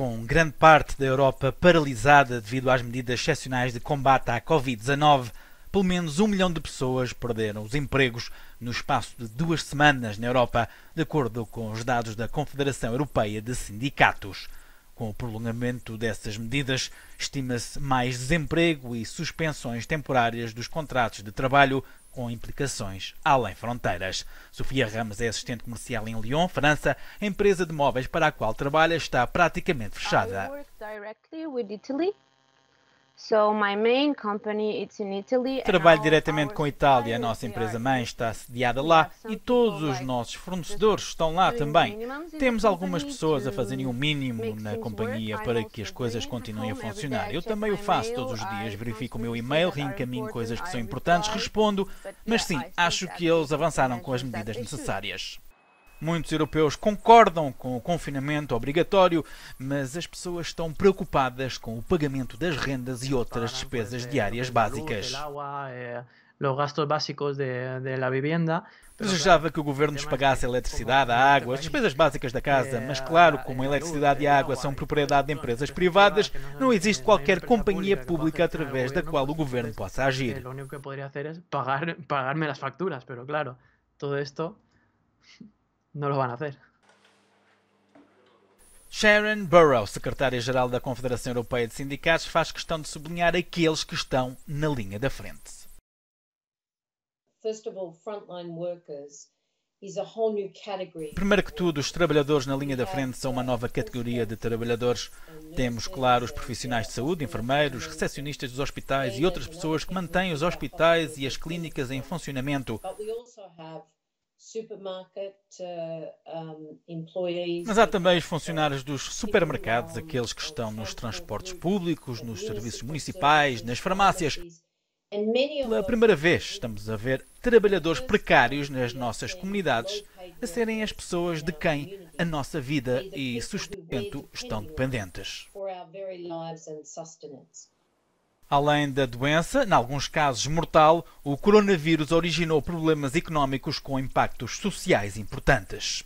com grande parte da Europa paralisada devido às medidas excepcionais de combate à Covid-19, pelo menos 1 milhão de pessoas perderam os empregos no espaço de 2 semanas na Europa, de acordo com os dados da Confederação Europeia de Sindicatos. Com o prolongamento dessas medidas, estima-se mais desemprego e suspensões temporárias dos contratos de trabalho, com implicações além fronteiras. Sofia Ramos é assistente comercial em Lyon, França. A empresa de móveis para a qual trabalha está praticamente fechada. Trabalho diretamente com a Itália. A nossa empresa-mãe está sediada lá e todos os nossos fornecedores estão lá também. Temos algumas pessoas a fazerem o mínimo na companhia para que as coisas continuem a funcionar. Eu também o faço todos os dias, verifico o meu e-mail, reencaminho coisas que são importantes, respondo, mas sim, acho que eles avançaram com as medidas necessárias. Muitos europeus concordam com o confinamento obrigatório, mas as pessoas estão preocupadas com o pagamento das rendas e outras despesas diárias básicas. Desejava que o governo nos pagasse a eletricidade, a água, as despesas básicas da casa, mas claro, como a eletricidade e a água são propriedade de empresas privadas, não existe qualquer companhia pública através da qual o governo possa agir. O único que poderia fazer é pagar-me as facturas, mas claro, tudo isto... não lo van a hacer. Sharon Burrow, secretária-geral da Confederação Europeia de Sindicatos, faz questão de sublinhar aqueles que estão na linha da frente. Primeiro que tudo, os trabalhadores na linha da frente são uma nova categoria de trabalhadores. Temos, claro, os profissionais de saúde, enfermeiros, recepcionistas dos hospitais e outras pessoas que mantêm os hospitais e as clínicas em funcionamento. Mas há também os funcionários dos supermercados, aqueles que estão nos transportes públicos, nos serviços municipais, nas farmácias. Pela primeira vez estamos a ver trabalhadores precários nas nossas comunidades a serem as pessoas de quem a nossa vida e sustento estão dependentes. Além da doença, em alguns casos mortal, o coronavírus originou problemas económicos com impactos sociais importantes.